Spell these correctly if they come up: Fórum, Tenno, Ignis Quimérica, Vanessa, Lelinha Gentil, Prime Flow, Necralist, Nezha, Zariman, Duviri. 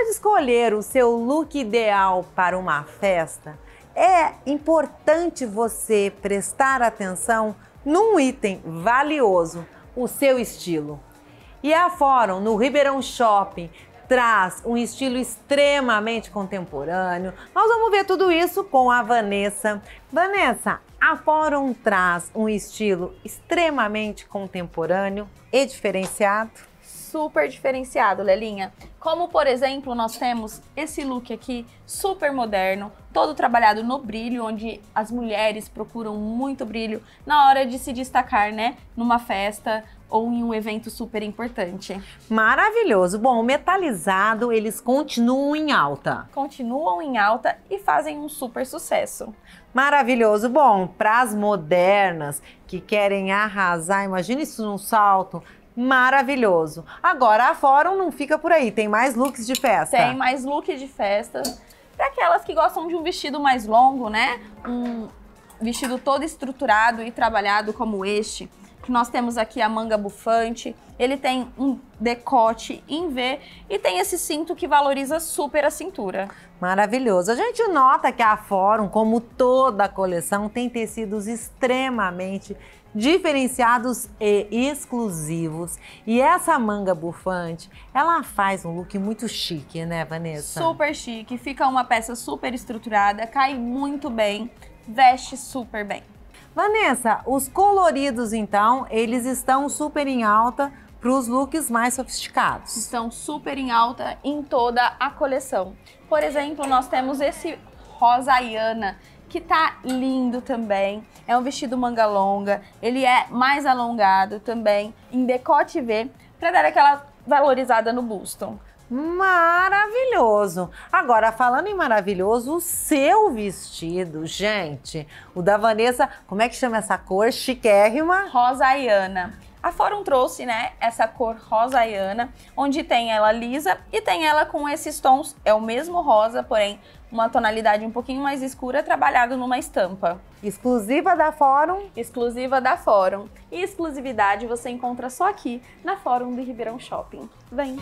hora de escolher o seu look ideal para uma festa, é importante você prestar atenção num item valioso, o seu estilo. E a Fórum, no Ribeirão Shopping, traz um estilo extremamente contemporâneo. Nós vamos ver tudo isso com a Vanessa. Vanessa, a Fórum traz um estilo extremamente contemporâneo e diferenciado. Super diferenciado, Lelinha. Como, por exemplo, nós temos esse look aqui, super moderno, todo trabalhado no brilho, onde as mulheres procuram muito brilho na hora de se destacar, né? Numa festa ou em um evento super importante. Maravilhoso. Bom, o metalizado, eles continuam em alta. Continuam em alta e fazem um super sucesso. Maravilhoso. Bom, para as modernas que querem arrasar, imagina isso num salto. Maravilhoso. Agora, a Fórum não fica por aí, tem mais looks de festa. Tem mais look de festa. Para aquelas que gostam de um vestido mais longo, né? Um vestido todo estruturado e trabalhado como este. Que nós temos aqui a manga bufante, ele tem um decote em V e tem esse cinto que valoriza super a cintura. Maravilhoso. A gente nota que a Fórum, como toda a coleção, tem tecidos extremamente diferenciados e exclusivos. E essa manga bufante, ela faz um look muito chique, né, Vanessa? Super chique, fica uma peça super estruturada, cai muito bem, veste super bem. Vanessa, os coloridos, então, eles estão super em alta para os looks mais sofisticados. Estão super em alta em toda a coleção. Por exemplo, nós temos esse rosa Ayana, que tá lindo também, é um vestido manga longa, ele é mais alongado também, em decote V, para dar aquela valorizada no busto. Maravilhoso! Agora, falando em maravilhoso, o seu vestido, gente, o da Vanessa, como é que chama essa cor chiquérrima? Rosa Ayana. A Fórum trouxe, né, essa cor rosa Ayana, onde tem ela lisa e tem ela com esses tons, é o mesmo rosa, porém uma tonalidade um pouquinho mais escura, trabalhado numa estampa. Exclusiva da Fórum? Exclusiva da Fórum. E exclusividade você encontra só aqui, na Fórum do Ribeirão Shopping. Vem!